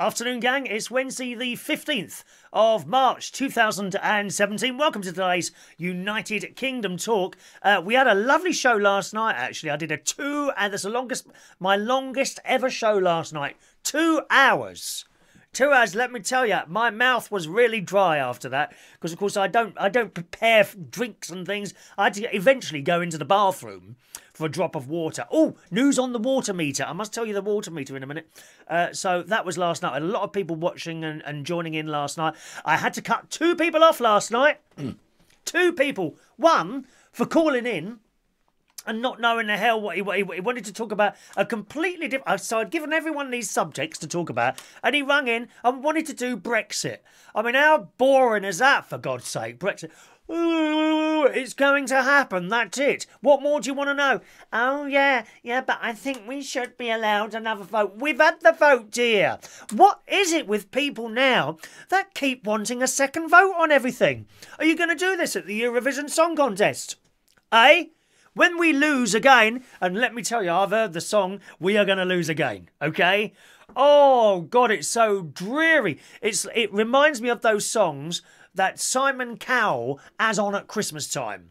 Afternoon, gang. It's Wednesday the 15th of March 2017. Welcome to today's United Kingdom Talk. We had a lovely show last night, actually. I did a two, and that's the longest, my longest ever show last night. 2 hours. 2 hours, let me tell you, my mouth was really dry after that because, of course, I don't prepare drinks and things. I had to eventually go into the bathroom for a drop of water. Oh, news on the water meter. I must tell you the water meter in a minute. So that was last night. A lot of people watching and joining in last night. I had to cut two people off last night. 2 people. One for calling in and not knowing the hell what he wanted to talk about. A completely different... So I'd given everyone these subjects to talk about. And he rang in and wanted to do Brexit. I mean, how boring is that, for God's sake? Brexit. Ooh, it's going to happen. That's it. What more do you want to know? Oh, yeah. Yeah, but I think we should be allowed another vote. We've had the vote, dear. What is it with people now that keep wanting a second vote on everything? Are you going to do this at the Eurovision Song Contest? Eh? When we lose again, and let me tell you, I've heard the song, we are going to lose again, okay? Oh, God, it's so dreary. It reminds me of those songs that Simon Cowell has on at Christmas time.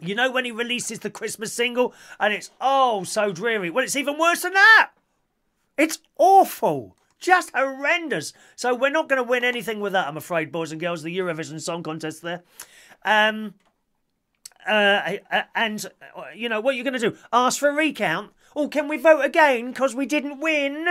You know when he releases the Christmas single, and it's, oh, so dreary. Well, it's even worse than that. It's awful. Just horrendous. So we're not going to win anything with that, I'm afraid, boys and girls, the Eurovision Song Contest there. And, you know, what are you going to do? Ask for a recount? Or can we vote again because we didn't win?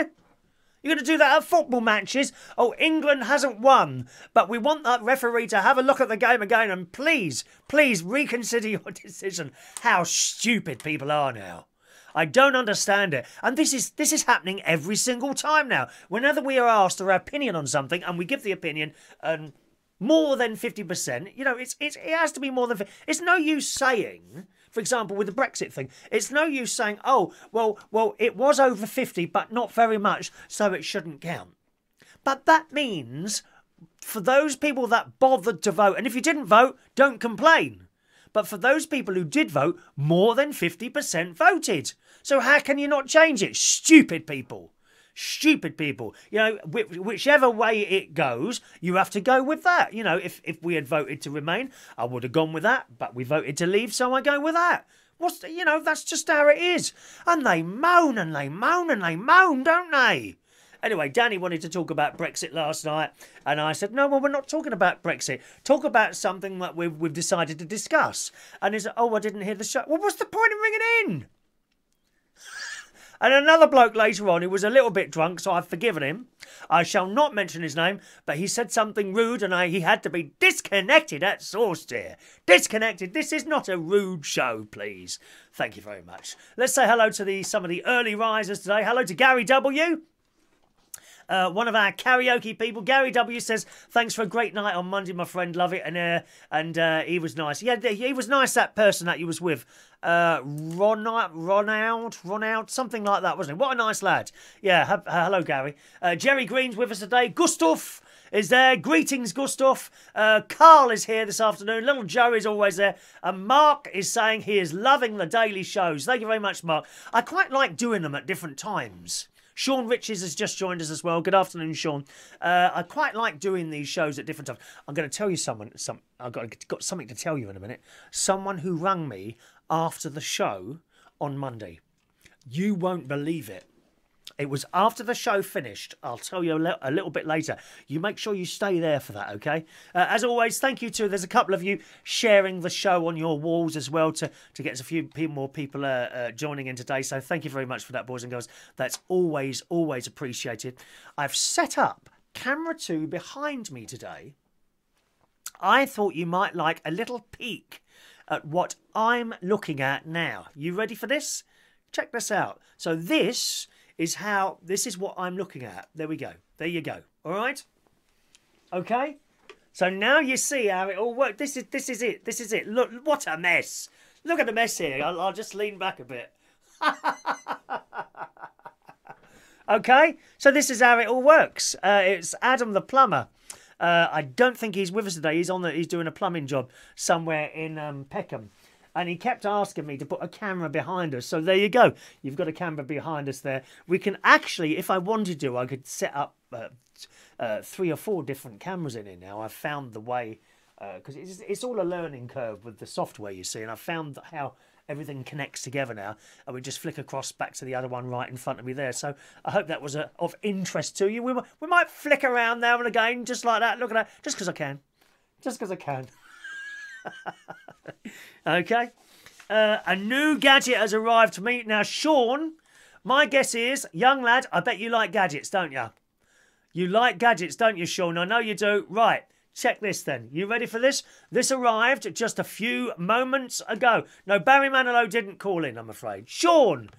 You're going to do that at football matches? Oh, England hasn't won. But we want that referee to have a look at the game again and please, please reconsider your decision. How stupid people are now. I don't understand it. And this is happening every single time now. Whenever we are asked our opinion on something and we give the opinion and... more than 50%, you know, it has to be more than 50%. It's no use saying, for example, with the Brexit thing, it's no use saying, oh, well, it was over 50, but not very much, so it shouldn't count. But that means for those people that bothered to vote, and if you didn't vote, don't complain. But for those people who did vote, more than 50% voted. So how can you not change it? Stupid people. Stupid people. You know, whichever way it goes, you have to go with that. You know, if we had voted to remain, I would have gone with that. But we voted to leave, so I go with that. You know, that's just how it is. And they moan and they moan and they moan, don't they? Anyway, Danny wanted to talk about Brexit last night. And I said, no, well, we're not talking about Brexit. Talk about something that we've decided to discuss. And he said, oh, I didn't hear the show. Well, what's the point in ringing in? And another bloke later on who was a little bit drunk, so I've forgiven him. I shall not mention his name, but he said something rude and he had to be disconnected at source, dear. Disconnected. This is not a rude show, please. Thank you very much. Let's say hello to some of the early risers today. Hello to Gary W., one of our karaoke people. Gary W. says, thanks for a great night on Monday, my friend. Love it. And he was nice. Yeah, he was nice, that person that you was with. Ronald, something like that, wasn't it? What a nice lad. Yeah, hello, Gary. Jerry Green's with us today. Gustav is there. Greetings, Gustav. Carl is here this afternoon. Little Joe is always there. And Mark is saying he is loving the daily shows. Thank you very much, Mark. I quite like doing them at different times. Sean Riches has just joined us as well. Good afternoon, Sean. I quite like doing these shows at different times. I'm going to tell you I've got something to tell you in a minute. Someone who rang me after the show on Monday. You won't believe it. It was after the show finished. I'll tell you a little bit later. You make sure you stay there for that, okay? As always, thank you to... There's a couple of you sharing the show on your walls as well to get a few more people joining in today. So thank you very much for that, boys and girls. That's always, always appreciated. I've set up camera 2 behind me today. I thought you might like a little peek at what I'm looking at now. You ready for this? Check this out. So this is what I'm looking at. There we go. There you go. All right? Okay? So now you see how it all works. This is it. Look, what a mess. Look at the mess here. I'll just lean back a bit. Okay, so this is how it all works. It's Adam the Plumber. I don't think he's with us today. He's doing a plumbing job somewhere in Peckham. And he kept asking me to put a camera behind us. So there you go. You've got a camera behind us there. We can actually, if I wanted to, I could set up 3 or 4 different cameras in here now. I've found the way, because it's all a learning curve with the software, you see. And I've found how everything connects together now. And we just flick across back to the other one right in front of me there. So I hope that was of interest to you. We might flick around now and again, just like that. Look at that. Just because I can. Just because I can. Okay, a new gadget has arrived to me. Now, Sean, my guess is, young lad, I bet you like gadgets, don't you? You like gadgets, don't you, Sean? I know you do. Right, check this then. You ready for this? This arrived just a few moments ago. No, Barry Manilow didn't call in, I'm afraid. Sean!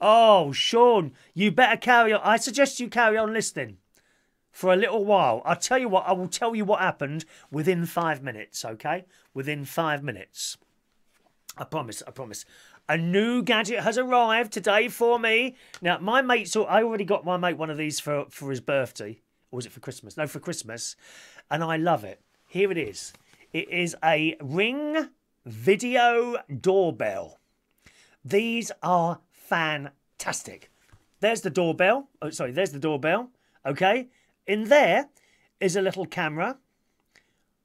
Oh, Sean, you better carry on. I suggest you carry on listening for a little while. I'll tell you what, I will tell you what happened within 5 minutes, okay? Within 5 minutes. I promise, I promise. A new gadget has arrived today for me. Now, my mate, so I already got my mate one of these for his birthday. Or was it for Christmas? No, for Christmas. And I love it. Here it is. It is a Ring Video Doorbell. These are fantastic. There's the doorbell. Oh, sorry, there's the doorbell, okay? In there is a little camera.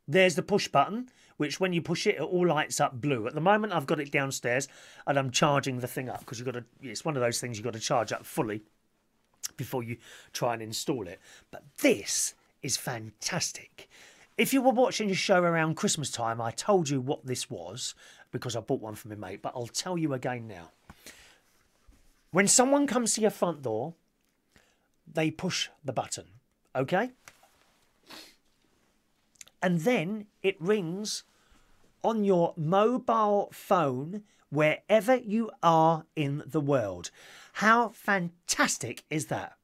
There's the push button, which when you push it, it all lights up blue. At the moment, I've got it downstairs and I'm charging the thing up because you've got to, it's one of those things you've got to charge up fully before you try and install it. But this is fantastic. If you were watching a show around Christmas time, I told you what this was because I bought one for my mate, but I'll tell you again now. When someone comes to your front door, they push the button. Okay, and then it rings on your mobile phone wherever you are in the world. How fantastic is that?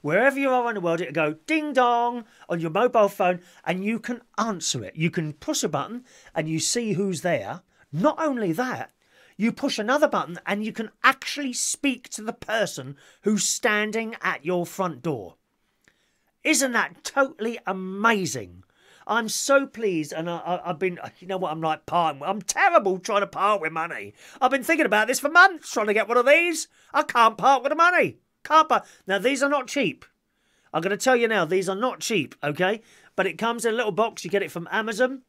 Wherever you are in the world, it'll go ding dong on your mobile phone and you can answer it. You can push a button and you see who's there. Not only that, you push another button and you can actually speak to the person who's standing at your front door. Isn't that totally amazing? I'm so pleased, and I've been, you know what, I'm like parting. I'm terrible trying to part with money. I've been thinking about this for months, trying to get one of these. I can't part with the money. Can't part. Now, these are not cheap. I'm going to tell you now, these are not cheap, okay? But it comes in a little box. You get it from Amazon,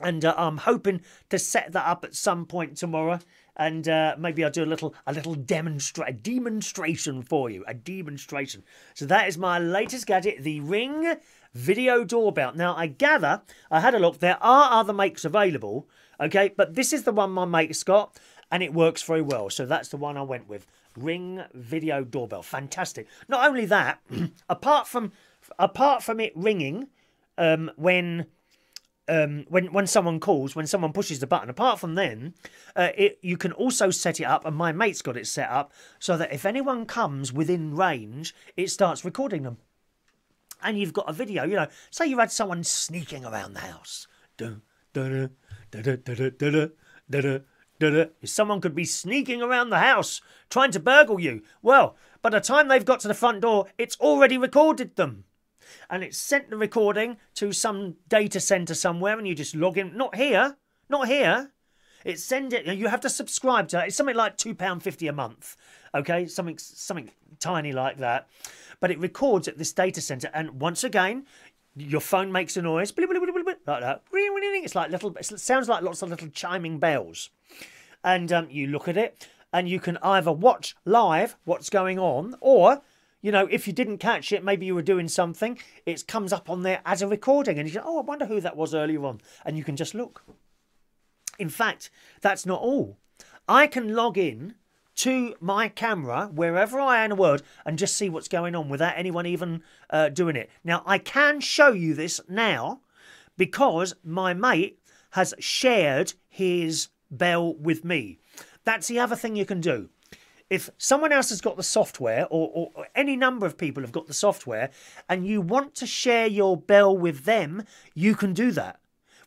and I'm hoping to set that up at some point tomorrow. And maybe I'll do a little demonstration for you. A demonstration. So that is my latest gadget, the Ring Video Doorbell. Now, I gather, I had a look, there are other makes available, okay? But this is the one my mate's got, and it works very well. So that's the one I went with. Ring Video Doorbell. Fantastic. Not only that, apart from it ringing when someone calls, when someone pushes the button, apart from then, you can also set it up, and my mate's got it set up, so that if anyone comes within range, it starts recording them. And you've got a video, you know, say you had someone sneaking around the house. Someone could be sneaking around the house, trying to burgle you. Well, by the time they've got to the front door, it's already recorded them. And it's sent the recording to some data centre somewhere, and you just log in. Not here. Not here. It send it. You have to subscribe to it. It's something like £2.50 a month. Okay? Something tiny like that. But it records at this data centre. And once again, your phone makes a noise. Like that. It's like little, it sounds like lots of little chiming bells. And you look at it, and you can either watch live what's going on, or, you know, if you didn't catch it, maybe you were doing something, it comes up on there as a recording. And you go, oh, I wonder who that was earlier on. And you can just look. In fact, that's not all. I can log in to my camera wherever I am in the world and just see what's going on without anyone even doing it. Now, I can show you this now because my mate has shared his bell with me. That's the other thing you can do. If someone else has got the software, or any number of people have got the software, and you want to share your bell with them, you can do that.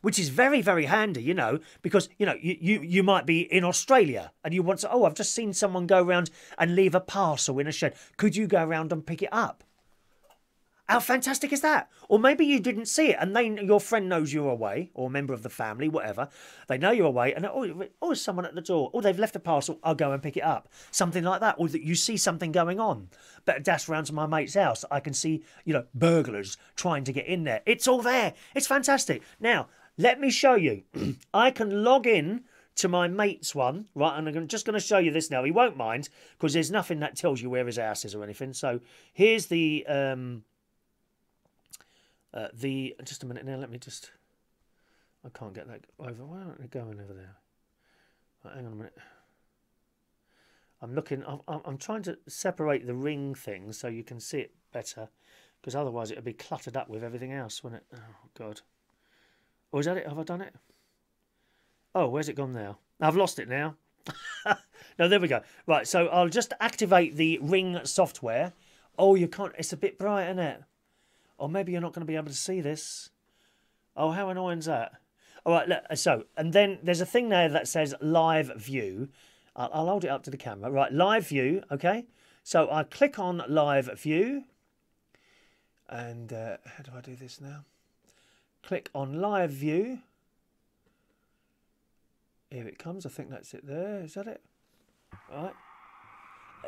which is very, very handy, you know, because, you know, you might be in Australia and you want to, oh, I've just seen someone go round and leave a parcel in a shed. Could you go round and pick it up? How fantastic is that? Or maybe you didn't see it and your friend knows you're away, or a member of the family, whatever. They know you're away and, oh, there's someone at the door. Oh, they've left a parcel. I'll go and pick it up. Something like that. Or that you see something going on. Better dash round to my mate's house. I can see, you know, burglars trying to get in there. It's all there. It's fantastic. Now, let me show you. I can log in to my mate's one, right? And I'm just going to show you this now. He won't mind because there's nothing that tells you where his house is or anything. So here's the... just a minute now, let me just, I can't get that over, why aren't they going over there? Right, hang on a minute. I'm looking, I'm trying to separate the ring thing so you can see it better, because otherwise it would be cluttered up with everything else, wouldn't it? Oh, God. Oh, is that it? Have I done it? Oh, where's it gone now? I've lost it now. No, there we go. Right, so I'll just activate the ring software. Oh, you can't, it's a bit bright, isn't it? Or maybe you're not going to be able to see this. Oh, how annoying is that? All right, look, so, and then there's a thing there that says live view. I'll hold it up to the camera. Right, live view, okay? So I click on live view. And how do I do this now? Click on live view. Here it comes. I think that's it there. Is that it? All right.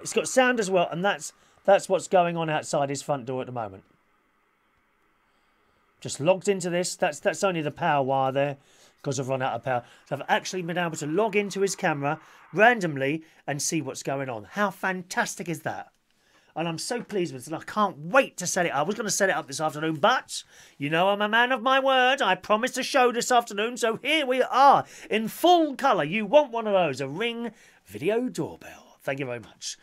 It's got sound as well, and that's what's going on outside his front door at the moment. Just logged into this. That's only the power wire there because I've run out of power. So I've actually been able to log into his camera randomly and see what's going on. How fantastic is that? And I'm so pleased with it. I can't wait to set it up. I was going to set it up this afternoon, but you know I'm a man of my word. I promised a show this afternoon, so here we are in full colour. You want one of those, a Ring Video Doorbell. Thank you very much.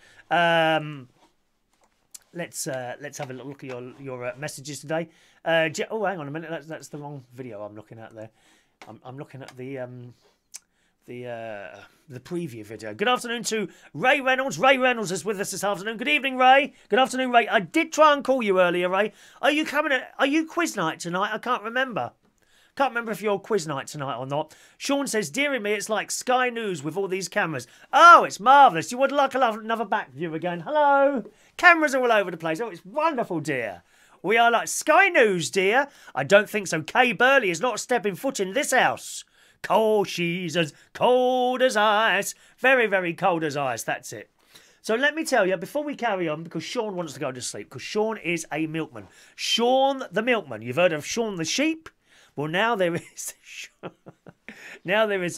Let's have a look at your messages today. Oh, hang on a minute. That's the wrong video I'm looking at there. I'm looking at the preview video. Good afternoon to Ray Reynolds. Ray Reynolds is with us this afternoon. Good evening, Ray. Good afternoon, Ray. I did try and call you earlier, Ray. Are you coming? Are you quiz night tonight? I can't remember. Can't remember if you're quiz night tonight or not. Sean says, dearie me, it's like Sky News with all these cameras. Oh, it's marvellous. You would like another back view again. Hello. Cameras are all over the place. Oh, it's wonderful, dear. We are like Sky News, dear. I don't think so. Kay Burley is not stepping foot in this house. Cold, she's as cold as ice. Very, very cold as ice. That's it. So let me tell you, before we carry on, because Sean wants to go to sleep, because Sean is a milkman. Sean the milkman. You've heard of Sean the sheep? Well, now there is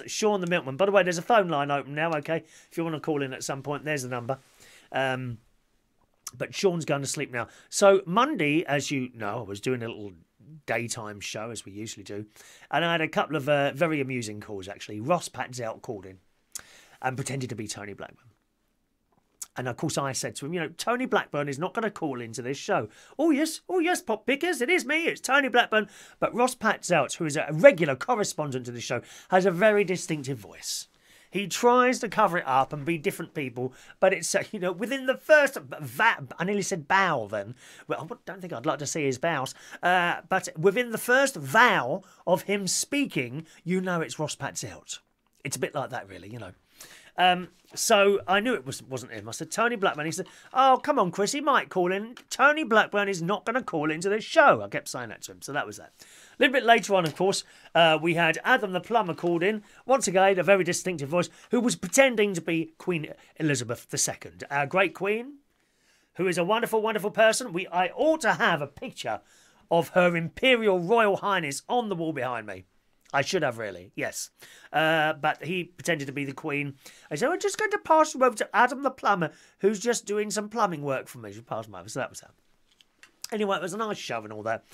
Sean the milkman. By the way, there's a phone line open now, okay? If you want to call in at some point, there's the number. But Sean's going to sleep now. So Monday, as you know, I was doing a little daytime show, as we usually do, and I had a couple of very amusing calls, actually. Ross Patzelt called in and pretended to be Tony Blackburn. And, of course, I said to him, you know, Tony Blackburn is not going to call into this show. Oh, yes, Pop Pickers, it is me, it's Tony Blackburn. But Ross Patzelt, who is a regular correspondent to the show, has a very distinctive voice. He tries to cover it up and be different people, but it's, you know, within the first I nearly said bow then. Well, I don't think I'd like to see his bows. But within the first vowel of him speaking, you know it's Ross Patzelt. It's a bit like that, really, you know. So I knew it wasn't him. I said, Tony Blackburn. He said, oh, come on, Chris, he might call in. Tony Blackburn is not going to call into this show. I kept saying that to him. So that was that. A little bit later on, of course, we had Adam the Plumber called in. Once again, a very distinctive voice, who was pretending to be Queen Elizabeth II, our great queen, who is a wonderful, wonderful person. I ought to have a picture of Her Imperial Royal Highness on the wall behind me. I should have, really, yes. But he pretended to be the Queen. I said, I'm just going to pass him over to Adam the Plumber, who's just doing some plumbing work for me. She passed him over, so that was that. Anyway, it was a nice show and all that.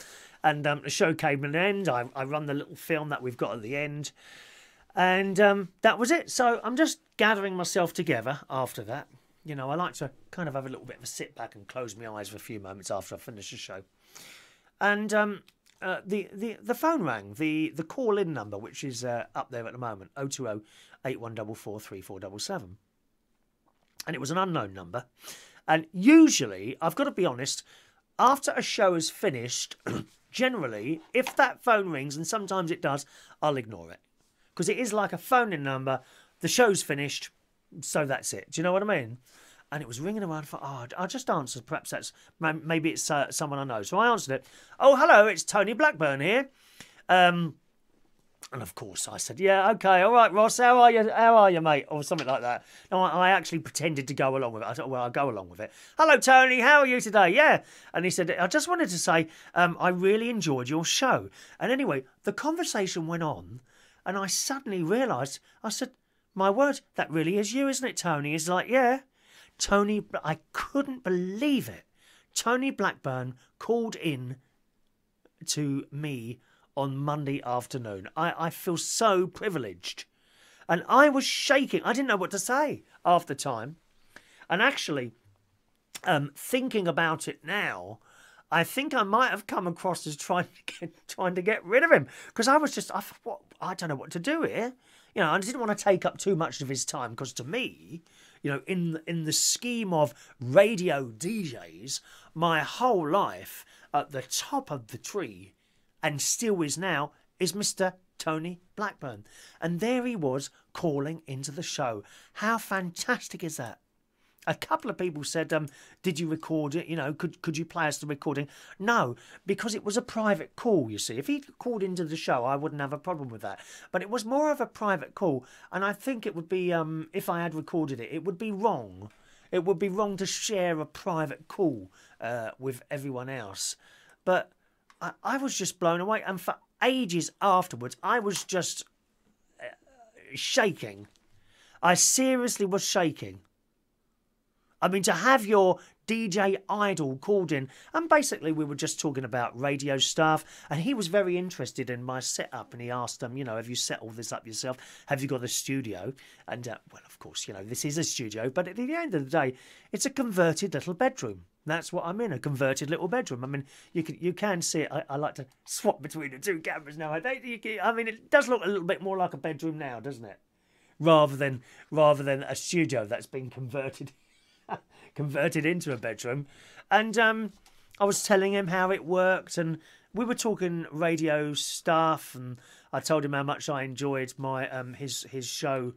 And the show came to an end. I run the little film that we've got at the end. And that was it. So I'm just gathering myself together after that. You know, I like to kind of have a little bit of a sit back and close my eyes for a few moments after I finish the show. And... the phone rang, the call-in number, which is up there at the moment, 020 8144 3477. And it was an unknown number. And usually, I've got to be honest, after a show has finished, generally, if that phone rings, and sometimes it does, I'll ignore it. Because it is like a phone-in number, the show's finished, so that's it. Do you know what I mean? And it was ringing around for, oh, I'll just answer. Perhaps that's, maybe it's someone I know. So I answered it. Oh, hello, it's Tony Blackburn here. And of course I said, yeah, okay, all right, Ross, how are you, mate? Or something like that. No, I actually pretended to go along with it. I thought, well, I'll go along with it. Hello, Tony, how are you today? Yeah. And he said, I just wanted to say, I really enjoyed your show. And anyway, the conversation went on, and I suddenly realised, I said, my word, that really is you, isn't it, Tony? He's like, yeah. Tony, I couldn't believe it. Tony Blackburn called in to me on Monday afternoon. I feel so privileged. And I was shaking. I didn't know what to say half the time. And actually, thinking about it now, I think I might have come across as trying to get rid of him. Because I was just, I don't know what to do here. You know, I didn't want to take up too much of his time. Because to me, you know, in the scheme of radio DJs, my whole life at the top of the tree, and still is now, is Mr. Tony Blackburn. And there he was calling into the show. How fantastic is that? A couple of people said, did you record it? You know, could you play us the recording? No, because it was a private call, you see. If he called into the show, I wouldn't have a problem with that. But it was more of a private call. And I think it would be, if I had recorded it, it would be wrong. It would be wrong to share a private call with everyone else. But I was just blown away. And for ages afterwards, I was just shaking. I seriously was shaking. I mean, to have your DJ idol called in, and basically we were just talking about radio stuff, and he was very interested in my setup, and he asked them, you know, have you set all this up yourself? Have you got a studio? And, well, of course, you know, this is a studio, but at the end of the day, it's a converted little bedroom. That's what I'm in, a converted little bedroom. I mean, you can see it. I like to swap between the two cameras now. I mean, it does look a little bit more like a bedroom now, doesn't it? Rather than a studio that's been converted into a bedroom. And I was telling him how it worked, and we were talking radio stuff, and I told him how much I enjoyed my his show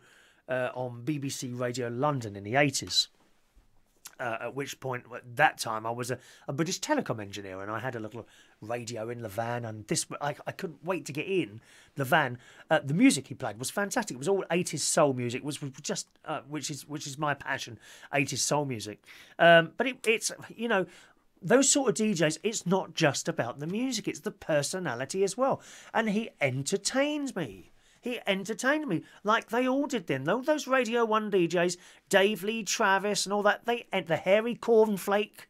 on BBC Radio London in the 80s. At which point, at that time, I was a British telecom engineer, and I had a little radio in the van, and this I couldn't wait to get in the van. The music he played was fantastic. It was all 80s soul music, was just which is my passion, 80s soul music. But it's, you know, those sort of DJs, it's not just about the music, it's the personality as well. And he entertains me. He entertained me like they all did then. All those Radio 1 DJs, Dave Lee Travis and all that, the hairy cornflake,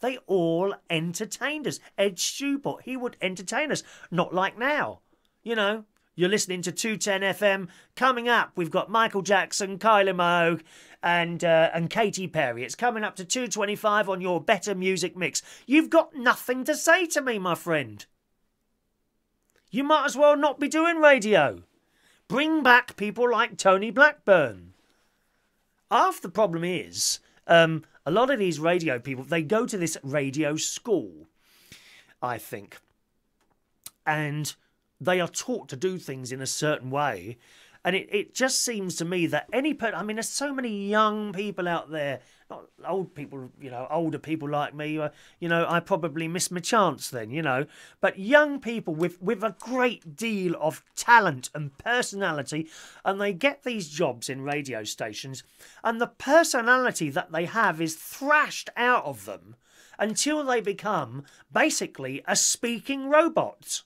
they all entertained us. Ed Shubot, he would entertain us. Not like now. You know, you're listening to 210 FM. Coming up, we've got Michael Jackson, Kylie Minogue and Katy Perry. It's coming up to 225 on your Better Music Mix. You've got nothing to say to me, my friend. You might as well not be doing radio. Bring back people like Tony Blackburn. Half the problem is, a lot of these radio people, they go to this radio school, I think. And they are taught to do things in a certain way. And it just seems to me that any person, I mean, there's so many young people out there, not old people, you know, older people like me, you know, I probably missed my chance then, you know. But young people with a great deal of talent and personality, and they get these jobs in radio stations, and the personality that they have is thrashed out of them until they become basically a speaking robot.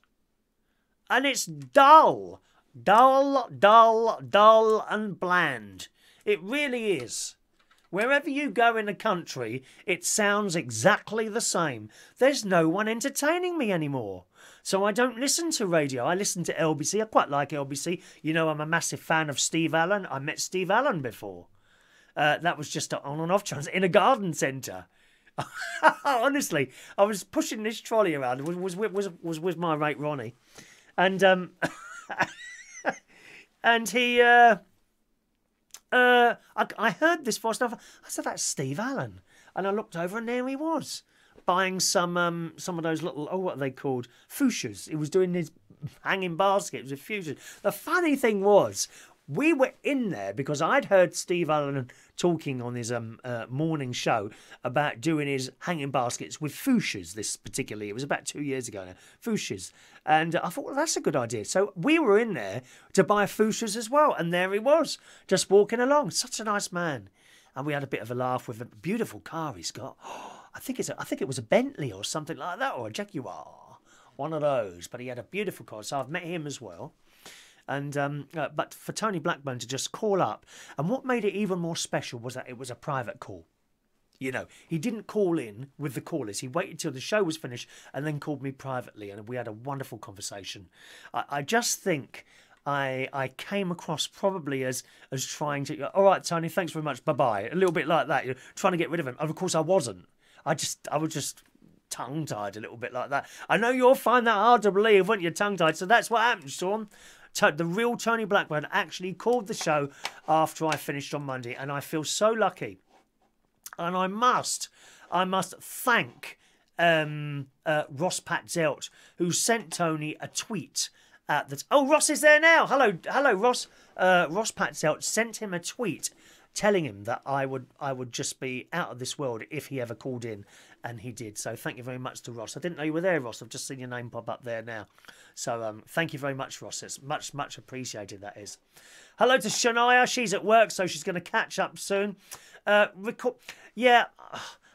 And it's dull. Dull, dull, dull and bland. It really is. Wherever you go in the country, it sounds exactly the same. There's no one entertaining me anymore. So I don't listen to radio. I listen to LBC. I quite like LBC. You know, I'm a massive fan of Steve Allen. I met Steve Allen before. That was just an on and off chance in a garden centre. Honestly, I was pushing this trolley around. It was with my mate Ronnie. And and he, I heard this voice, and I said, that's Steve Allen. And I looked over, and there he was. buying some of those little, what are they called? Fuchsias. He was doing his hanging baskets with fuchsias. The funny thing was, we were in there because I'd heard Steve Allen talking on his morning show about doing his hanging baskets with fuchsias this particular year. It was about 2 years ago now, fuchsias. And I thought, well, that's a good idea. So we were in there to buy fuchsias as well. And there he was, just walking along. Such a nice man. And we had a bit of a laugh with a beautiful car he's got. Oh, I think it was a Bentley or something like that, or a Jaguar. One of those. But he had a beautiful car. So I've met him as well. And but for Tony Blackburn to just call up, and what made it even more special was that it was a private call. You know, he didn't call in with the callers. He waited till the show was finished and then called me privately, and we had a wonderful conversation. I just think I came across probably as trying to, all right, Tony, thanks very much, bye-bye. A little bit like that, you know, trying to get rid of him. And of course, I wasn't. I was just tongue-tied a little bit like that. I know you'll find that hard to believe, won't you, tongue-tied? So that's what happened, Sean. The real Tony Blackburn actually called the show after I finished on Monday, and I feel so lucky. And I must thank Ross Patzelt, who sent Tony a tweet at the... Oh, Ross is there now. Hello, Ross. Ross Patzelt sent him a tweet telling him that I would just be out of this world if he ever called in, and he did. So thank you very much to Ross. I didn't know you were there, Ross. I've just seen your name pop up there now. So thank you very much, Ross. It's much, much appreciated, that is. Hello to Shania. She's at work, so she's going to catch up soon. Yeah,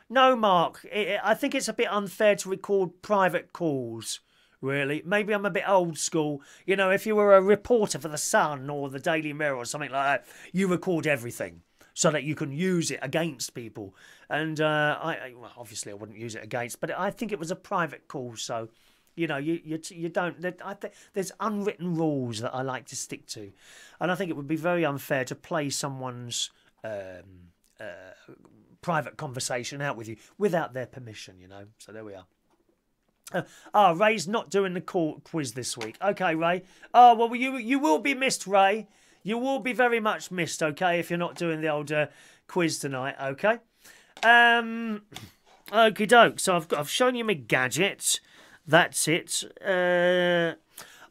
no, Mark. I think it's a bit unfair to record private calls. Really, maybe I'm a bit old school. You know, if you were a reporter for The Sun or the Daily Mirror or something like that, you record everything so that you can use it against people. And well, obviously, I wouldn't use it against, but I think it was a private call. So, you know, you don't. There's unwritten rules that I like to stick to, and I think it would be very unfair to play someone's private conversation out with you without their permission. You know, so there we are. Ray's not doing the quiz this week. Okay, Ray. Oh, well, you will be missed, Ray. You will be very much missed, okay, if you're not doing the old quiz tonight, okay? Okie doke. So I've shown you my gadgets. That's it.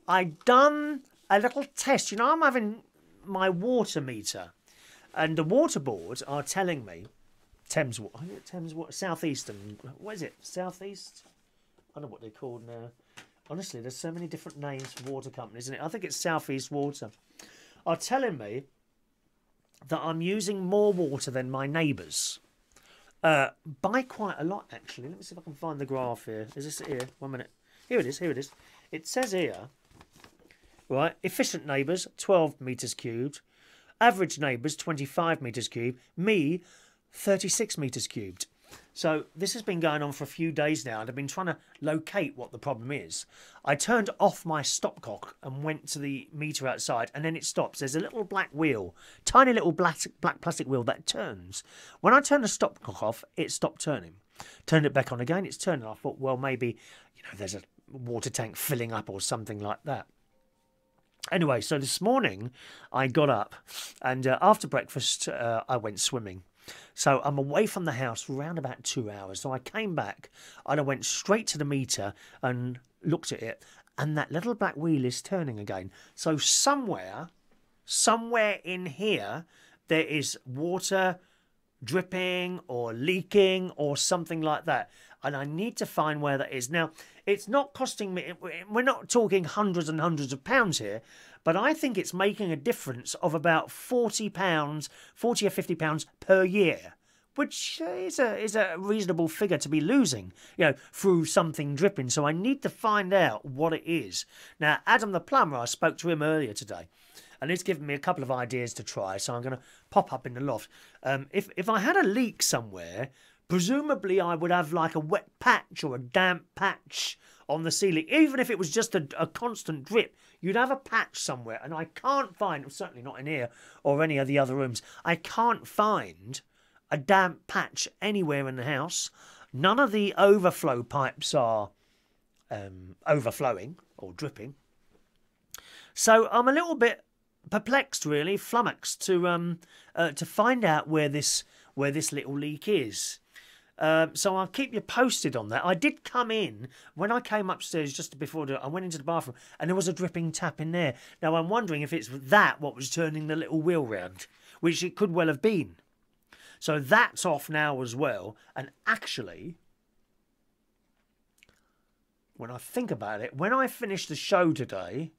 I've done a little test. You know, I'm having my water meter, and the water board are telling me Thames Water. Thames Water. Southeastern. What is it? Southeast? I don't know what they're called now. Honestly, there's so many different names for water companies, isn't it? I think it's Southeast Water. Are telling me that I'm using more water than my neighbours. By quite a lot, actually. Let me see if I can find the graph here. Is this here? 1 minute. Here it is, here it is. It says here, right, efficient neighbours, 12 metres cubed. Average neighbours, 25 metres cubed. Me, 36 metres cubed. So this has been going on for a few days now, and I've been trying to locate what the problem is. I turned off my stopcock and went to the meter outside, and then it stops. There's a little black wheel, tiny little black plastic wheel that turns. When I turned the stopcock off, it stopped turning. Turned it back on again, it's turning. I thought, well, maybe, you know, there's a water tank filling up or something like that. Anyway, so this morning I got up, and after breakfast I went swimming. So I'm away from the house for around about 2 hours. So I came back and I went straight to the meter and looked at it. And that little black wheel is turning again. So somewhere in here, there is water dripping or leaking or something like that. And I need to find where that is. Now, it's not costing me, we're not talking hundreds and hundreds of pounds here, but I think it's making a difference of about £40, 40 or £50 per year, which is a reasonable figure to be losing, you know, through something dripping. So I need to find out what it is. Now, Adam the Plumber, I spoke to him earlier today, and he's given me a couple of ideas to try, so I'm going to pop up in the loft. If I had a leak somewhere, presumably I would have like a wet patch or a damp patch on the ceiling. Even if it was just a constant drip, you'd have a patch somewhere. And I can't find, certainly not in here or any of the other rooms, I can't find a damp patch anywhere in the house. None of the overflow pipes are overflowing or dripping. So I'm a little bit perplexed, really, flummoxed to find out where this little leak is. So I'll keep you posted on that. I did come in, when I came upstairs just before, I went into the bathroom and there was a dripping tap in there. Now I'm wondering if it's that what was turning the little wheel round, which it could well have been. So that's off now as well. And actually, when I think about it, when I finish the show today,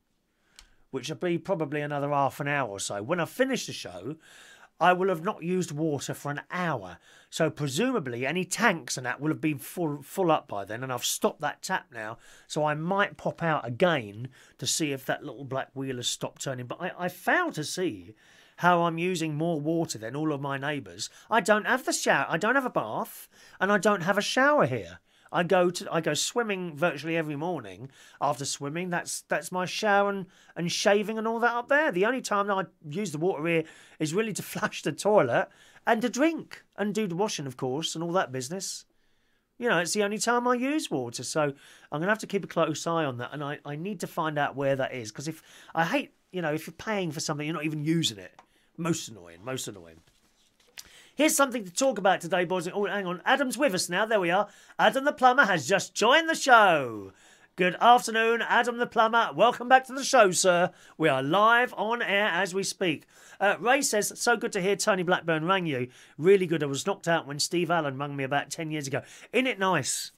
which will be probably another half an hour or so, when I finish the show, I will have not used water for an hour. So presumably any tanks and that will have been full up by then, and I've stopped that tap now. So I might pop out again to see if that little black wheel has stopped turning. But I fail to see how I'm using more water than all of my neighbours. I don't have the shower. I don't have a bath, and I don't have a shower here. I go swimming virtually every morning. After swimming, that's my shower and shaving and all that up there. The only time that I use the water here is really to flush the toilet and to drink and do the washing, of course, and all that business. You know, it's the only time I use water. So I'm going to have to keep a close eye on that, and I need to find out where that is, because if you're paying for something, you're not even using it. Most annoying, most annoying. Here's something to talk about today, boys. Oh, hang on. Adam's with us now. There we are. Adam the Plumber has just joined the show. Good afternoon, Adam the Plumber. Welcome back to the show, sir. We are live on air as we speak. Ray says, so good to hear Tony Blackburn rang you. Really good. I was knocked out when Steve Allen rang me about 10 years ago. Isn't it nice?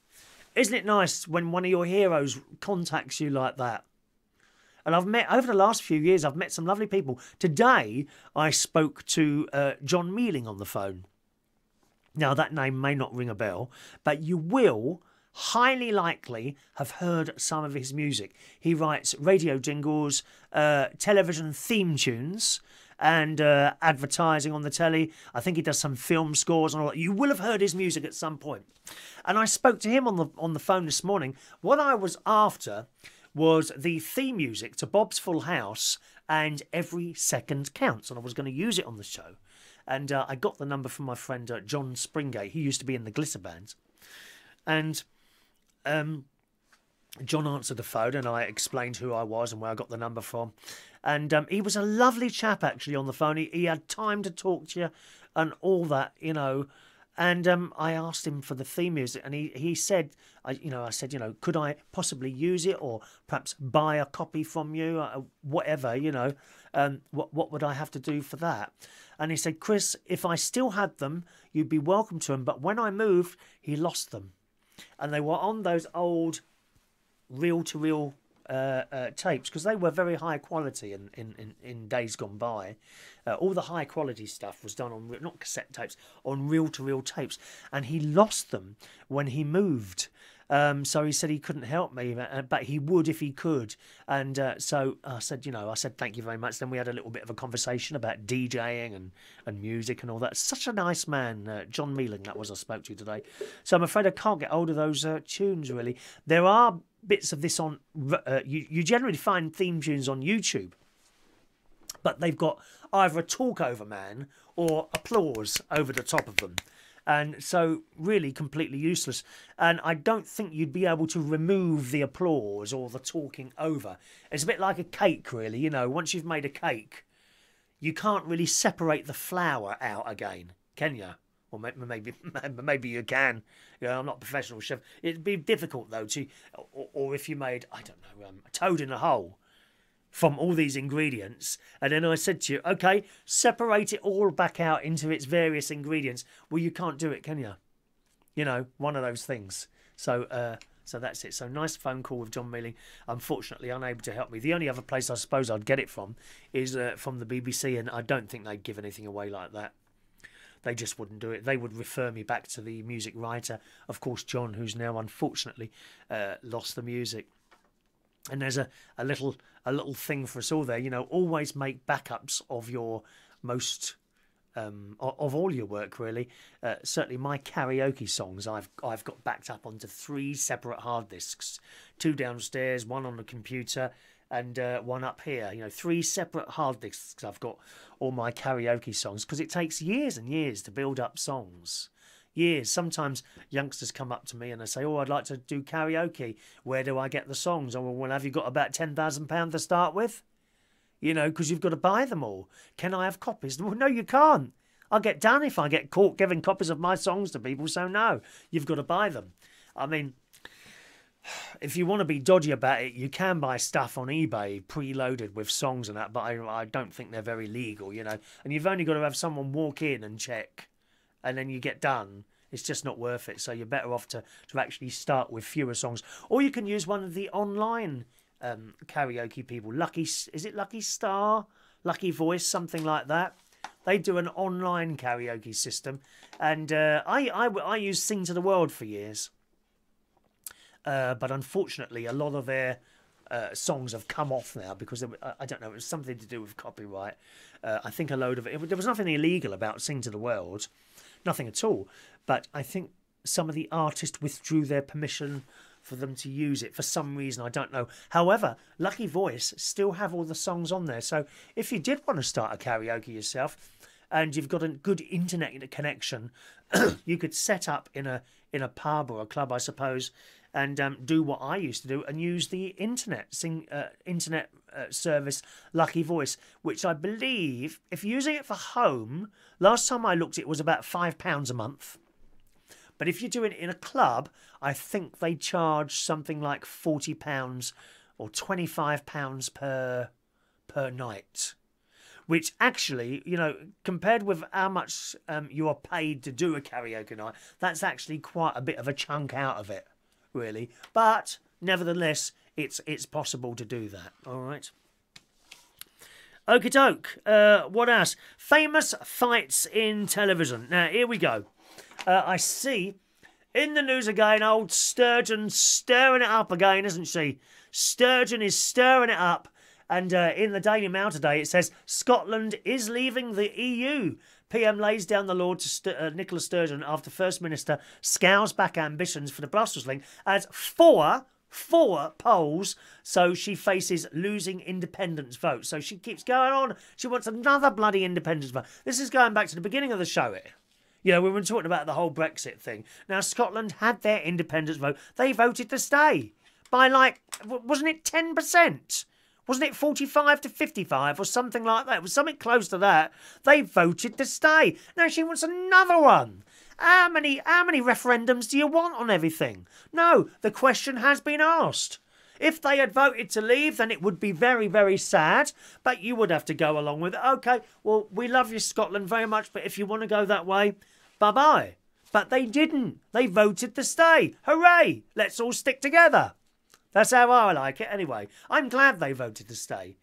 Isn't it nice when one of your heroes contacts you like that? And I've met, over the last few years, I've met some lovely people. Today, I spoke to John Mealing on the phone. Now, that name may not ring a bell, but you will highly likely have heard some of his music. He writes radio jingles, television theme tunes, and advertising on the telly. I think he does some film scores and all that. You will have heard his music at some point. And I spoke to him on the phone this morning. What I was after was the theme music to Bob's Full House and Every Second Counts, and I was going to use it on the show. And I got the number from my friend John Springate, who used to be in the Glitter Band. And John answered the phone, and I explained who I was and where I got the number from. And he was a lovely chap, actually, on the phone. He had time to talk to you and all that, you know. And I asked him for the theme music, and he said, I said, could I possibly use it or perhaps buy a copy from you, whatever, you know, what would I have to do for that? And he said, Chris, if I still had them, you'd be welcome to them. But when I moved, he lost them. And they were on those old reel-to-reel tapes, because they were very high quality in days gone by. All the high quality stuff was done on, not cassette tapes, on reel-to-reel tapes, and he lost them when he moved. So he said he couldn't help me, but he would if he could. And so I said thank you very much. Then we had a little bit of a conversation about DJing and music and all that. Such a nice man, John Mealing, that was, I spoke to you today. So I'm afraid I can't get hold of those tunes, really. There are bits of this on, you generally find theme tunes on YouTube, but they've got either a talk over man or applause over the top of them. And so really completely useless. And I don't think you'd be able to remove the applause or the talking over. It's a bit like a cake, really. You know, once you've made a cake, you can't really separate the flour out again, can you? Or maybe you can. You know, I'm not a professional chef. It'd be difficult, though, to... Or if you made, I don't know, a toad in a hole from all these ingredients, and then I said to you, okay, separate it all back out into its various ingredients. Well, you can't do it, can you? You know, one of those things. So so that's it. So nice phone call with John Mealing. Unfortunately, unable to help me. The only other place I suppose I'd get it from is from the BBC, and I don't think they'd give anything away like that. They just wouldn't do it. They would refer me back to the music writer, of course, John, who's now unfortunately lost the music. And there's a little thing for us all there, you know. Always make backups of your most of all your work, really. Certainly, my karaoke songs I've got backed up onto 3 separate hard disks, 2 downstairs, 1 on the computer, and 1 up here. You know, 3 separate hard disks I've got all my karaoke songs, because it takes years and years to build up songs. Years. Sometimes youngsters come up to me and they say, oh, I'd like to do karaoke. Where do I get the songs? Oh, well, have you got about £10,000 to start with? You know, because you've got to buy them all. Can I have copies? Well, no, you can't. I'll get done if I get caught giving copies of my songs to people, so no, you've got to buy them. I mean, if you want to be dodgy about it, you can buy stuff on eBay preloaded with songs and that, but I don't think they're very legal, you know. And you've only got to have someone walk in and check, and then you get done. It's just not worth it, so you're better off to actually start with fewer songs. Or you can use one of the online karaoke people. Lucky Star? Lucky Voice? Something like that. They do an online karaoke system, and I used Sing to the World for years. But unfortunately, a lot of their songs have come off now because, I don't know, it was something to do with copyright. I think a load of it, there was nothing illegal about Sing to the World, nothing at all. But I think some of the artists withdrew their permission for them to use it for some reason, I don't know. However, Lucky Voice still have all the songs on there. So if you did want to start a karaoke yourself and you've got a good internet connection, you could set up in a pub or a club, I suppose, and do what I used to do and use the internet service Lucky Voice, which I believe, if you're using it for home, last time I looked it was about £5 a month. But if you do it in a club, I think they charge something like £40 or £25 per night, which actually, you know, compared with how much you are paid to do a karaoke night, that's actually quite a bit of a chunk out of it, really. But nevertheless, it's possible to do that. All right. Okie doke. What else? Famous fights in television. Now here we go. I see in the news again, old Sturgeon stirring it up again, isn't she? Sturgeon is stirring it up. And in the Daily Mail today, it says Scotland is leaving the EU. PM lays down the law to Nicola Sturgeon after First Minister scours back ambitions for the Brussels link as four polls, so she faces losing independence vote. So she keeps going on. She wants another bloody independence vote. This is going back to the beginning of the show here. You know, we were talking about the whole Brexit thing. Now, Scotland had their independence vote. They voted to stay by, like, wasn't it 10%? Wasn't it 45 to 55 or something like that? It was something close to that. They voted to stay. Now she wants another one. How many referendums do you want on everything? No, the question has been asked. If they had voted to leave, then it would be very, very sad. But you would have to go along with it. OK, well, we love you, Scotland, very much. But if you want to go that way, bye-bye. But they didn't. They voted to stay. Hooray. Let's all stick together. That's how I like it anyway. I'm glad they voted to stay.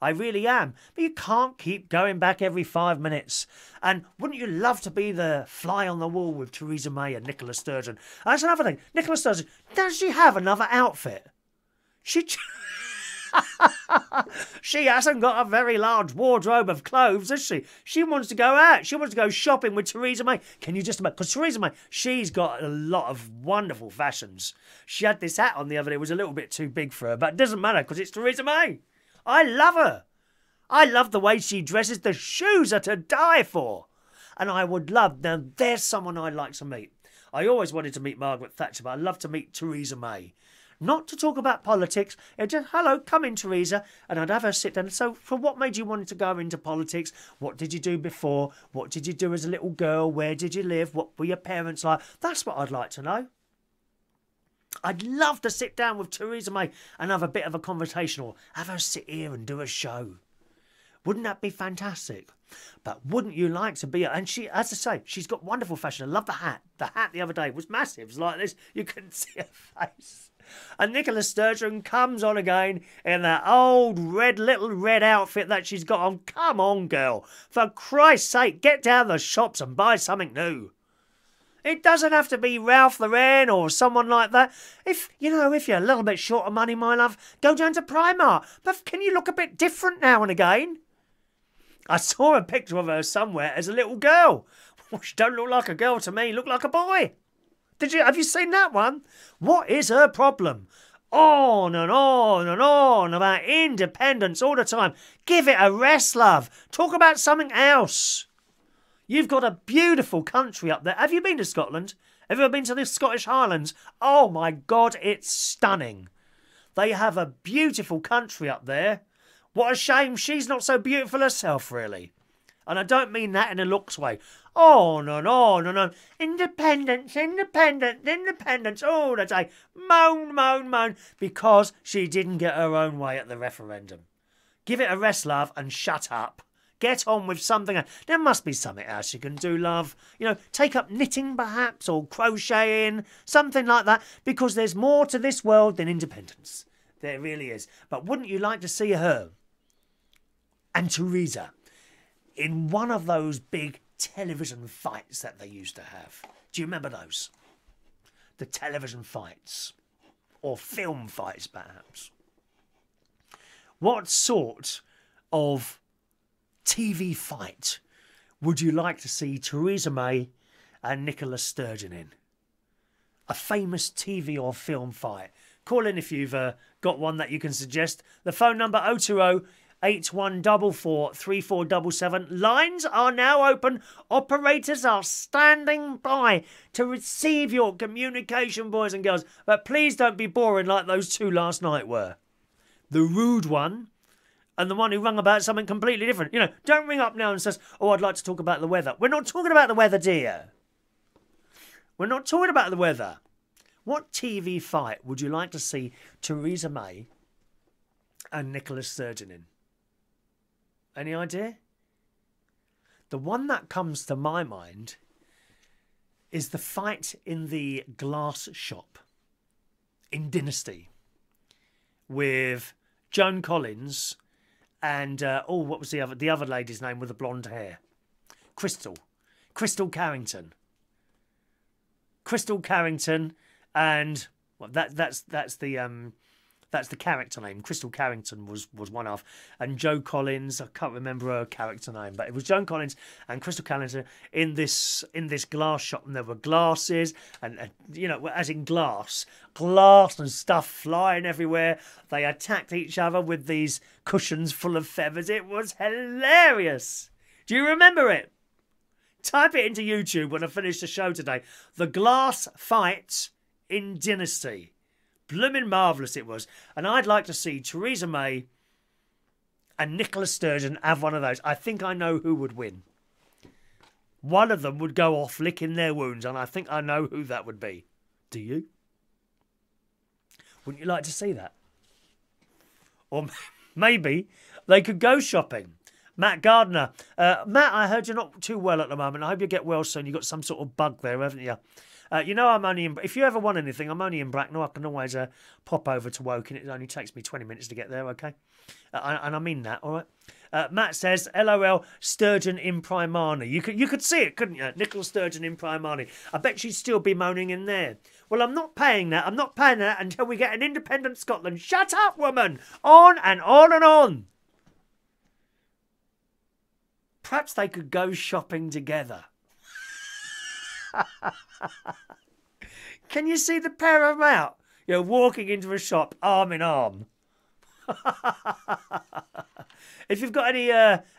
I really am. But you can't keep going back every 5 minutes. And wouldn't you love to be the fly on the wall with Theresa May and Nicola Sturgeon? That's another thing. Nicola Sturgeon, does she have another outfit? She hasn't got a very large wardrobe of clothes, has she? She wants to go out. She wants to go shopping with Theresa May. Can you just imagine? Because Theresa May, she's got a lot of wonderful fashions. She had this hat on the other day. It was a little bit too big for her, but it doesn't matter because it's Theresa May. I love her. I love the way she dresses. The shoes are to die for. And I would love, now there's someone I'd like to meet. I always wanted to meet Margaret Thatcher, but I'd love to meet Theresa May. Not to talk about politics. Just, hello, come in, Theresa. And I'd have her sit down. So, for what made you want to go into politics? What did you do before? What did you do as a little girl? Where did you live? What were your parents like? That's what I'd like to know. I'd love to sit down with Theresa May and have a bit of a conversation, or have her sit here and do a show. Wouldn't that be fantastic? But wouldn't you like to be... And she, as I say, she's got wonderful fashion. I love the hat. The hat the other day was massive. It was like this. You couldn't see her face. And Nicola Sturgeon comes on again in that old little red outfit that she's got on. Come on, girl. For Christ's sake, get down the shops and buy something new. It doesn't have to be Ralph Lauren or someone like that. If, you know, if you're a little bit short of money, my love, go down to Primark. But can you look a bit different now and again? I saw a picture of her somewhere as a little girl. Well, she don't look like a girl to me. Look like a boy. Have you seen that one? What is her problem? On and on and on about independence all the time. Give it a rest, love. Talk about something else. You've got a beautiful country up there. Have you been to Scotland? Have you ever been to the Scottish Highlands? Oh my God, it's stunning. They have a beautiful country up there. What a shame she's not so beautiful herself, really. And I don't mean that in a looks way. On and on and on. Independence, independence, independence all the day. Moan, moan, moan. Because she didn't get her own way at the referendum. Give it a rest, love, and shut up. Get on with something else. There must be something else you can do, love. You know, take up knitting, perhaps, or crocheting, something like that. Because there's more to this world than independence. There really is. But wouldn't you like to see her and Theresa in one of those big television fights that they used to have? Do you remember those? The television fights. Or film fights, perhaps. What sort of TV fight would you like to see Theresa May and Nicola Sturgeon in? A famous TV or film fight. Call in if you've got one that you can suggest. The phone number 020 8144 3477. Lines are now open. Operators are standing by to receive your communication, boys and girls. But please don't be boring like those two last night were. The rude one and the one who rung about something completely different. You know, don't ring up now and says, oh, I'd like to talk about the weather. We're not talking about the weather, dear. We're not talking about the weather. What TV fight would you like to see Theresa May and Nicola Sturgeon in? Any idea? The one that comes to my mind is the fight in the glass shop in Dynasty with Joan Collins and, what was the other lady's name with the blonde hair? Crystal Carrington. Crystal Carrington and... Well, that's the character name. Crystal Carrington was one of. And Joan Collins, I can't remember her character name, but it was Joan Collins and Crystal Carrington in this glass shop. And there were glasses and, you know, as in glass and stuff flying everywhere. They attacked each other with these cushions full of feathers. It was hilarious. Do you remember it? Type it into YouTube when I finish the show today. The glass fight in Dynasty. Blooming marvellous it was. And I'd like to see Theresa May and Nicola Sturgeon have one of those. I think I know who would win. One of them would go off licking their wounds, and I think I know who that would be. Do you? Wouldn't you like to see that? Or maybe they could go shopping. Matt Gardner. Matt, I heard you're not too well at the moment. I hope you get well soon. You've got some sort of bug there, haven't you? You know, I'm only in... If you ever want anything, I'm only in Bracknell. I can always pop over to Woking. It only takes me 20 minutes to get there, OK? And I mean that, all right? Matt says, LOL, Sturgeon in Primani. You could see it, couldn't you? Nicola Sturgeon in Primani. I bet she'd still be moaning in there. Well, I'm not paying that. I'm not paying that until we get an independent Scotland. Shut up, woman! On and on and on. Perhaps they could go shopping together. Can you see the pair of them out? You're walking into a shop arm in arm. If you've got any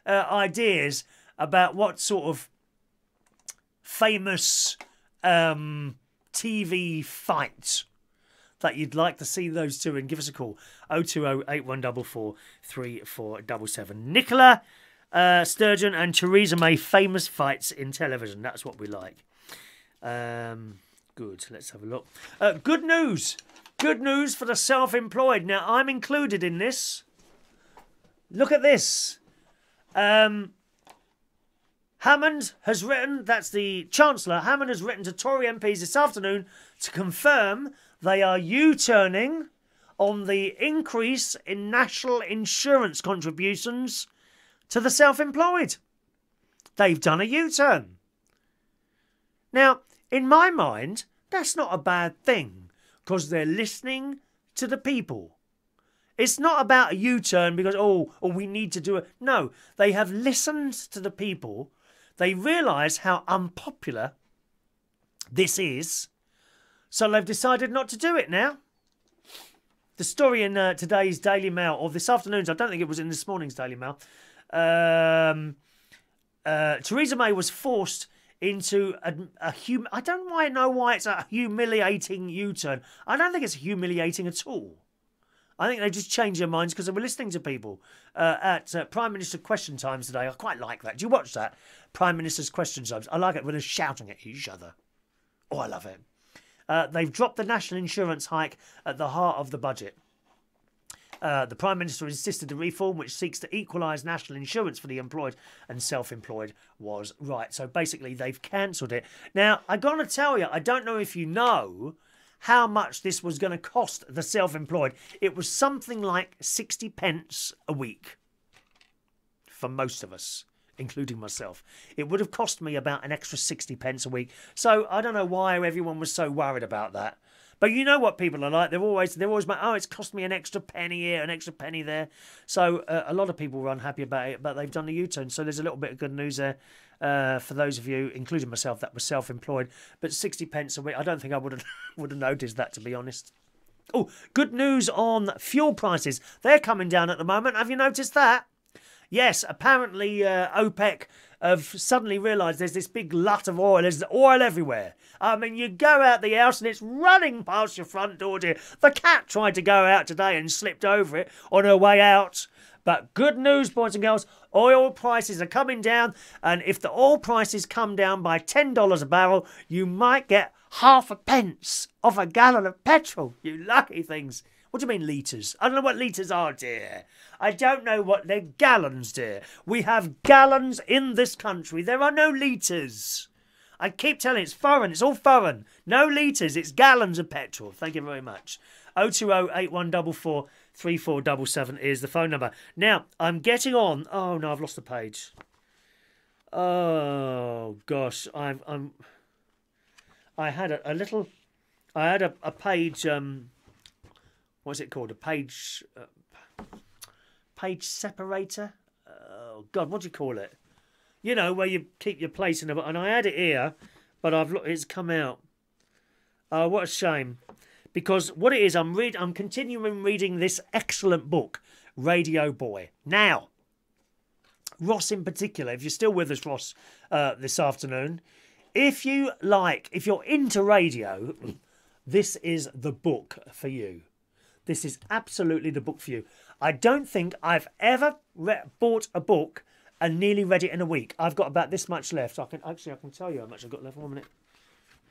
ideas about what sort of famous TV fight that you'd like to see those two in, give us a call. 020 8144 3477. Nicola Sturgeon and Theresa May, famous fights in television. That's what we like. Good, let's have a look. Good news for the self-employed. Now, I'm included in this. Look at this. Hammond has written, that's the Chancellor, Hammond has written to Tory MPs this afternoon to confirm they are U-turning on the increase in national insurance contributions to the self-employed. They've done a U-turn. Now, in my mind, that's not a bad thing, because they're listening to the people. It's not about a U-turn because, oh, we need to do it. No, they have listened to the people. They realise how unpopular this is, so they've decided not to do it now. The story in today's Daily Mail, or this afternoon's, I don't think it was in this morning's Daily Mail, Theresa May was forced into I don't know why it's a humiliating U-turn. I don't think it's humiliating at all. I think they just changed their minds because they were listening to people at Prime Minister Question Times today. I quite like that. Do you watch that? Prime Minister's Question Times. I like it when they're shouting at each other. Oh, I love it. They've dropped the national insurance hike at the heart of the budget. The Prime Minister insisted the reform, which seeks to equalise national insurance for the employed and self-employed, was right. So basically, they've cancelled it. Now, I've got to tell you, I don't know if you know how much this was going to cost the self-employed. It was something like 60 pence a week for most of us, including myself. It would have cost me about an extra 60 pence a week. So I don't know why everyone was so worried about that. But you know what people are like. They're always like, oh, it's cost me an extra penny here, an extra penny there. So a lot of people were unhappy about it, but they've done a U-turn. So there's a little bit of good news there for those of you, including myself, that was self-employed. But 60 pence a week, I don't think I would have noticed that, to be honest. Oh, good news on fuel prices. They're coming down at the moment. Have you noticed that? Yes, apparently OPEC have suddenly realised there's this big glut of oil. There's oil everywhere. I mean, you go out the house and it's running past your front door, dear. The cat tried to go out today and slipped over it on her way out. But good news, boys and girls, oil prices are coming down. And if the oil prices come down by $10 a barrel, you might get half a pence off a gallon of petrol. You lucky things. What do you mean litres? I don't know what litres are, dear. I don't know what they're gallons, dear. We have gallons in this country. There are no litres. I keep telling you, it's foreign. It's all foreign. No litres. It's gallons of petrol. Thank you very much. 020-8144-3477 is the phone number. Now, I'm getting on. Oh, no, I've lost the page. Oh, gosh. I had a page... What's it called? A page... page separator? Oh, God, what do you call it? You know, where you keep your place in a... And I had it here, but it's come out. Oh, what a shame. Because what it is, I'm continuing reading this excellent book, Radio Boy. Now, Ross in particular, if you're still with us, Ross, this afternoon, if you're into radio, this is the book for you. This is absolutely the book for you. I don't think I've ever bought a book and nearly read it in a week. I've got about this much left. I can tell you how much I've got left. 1 minute.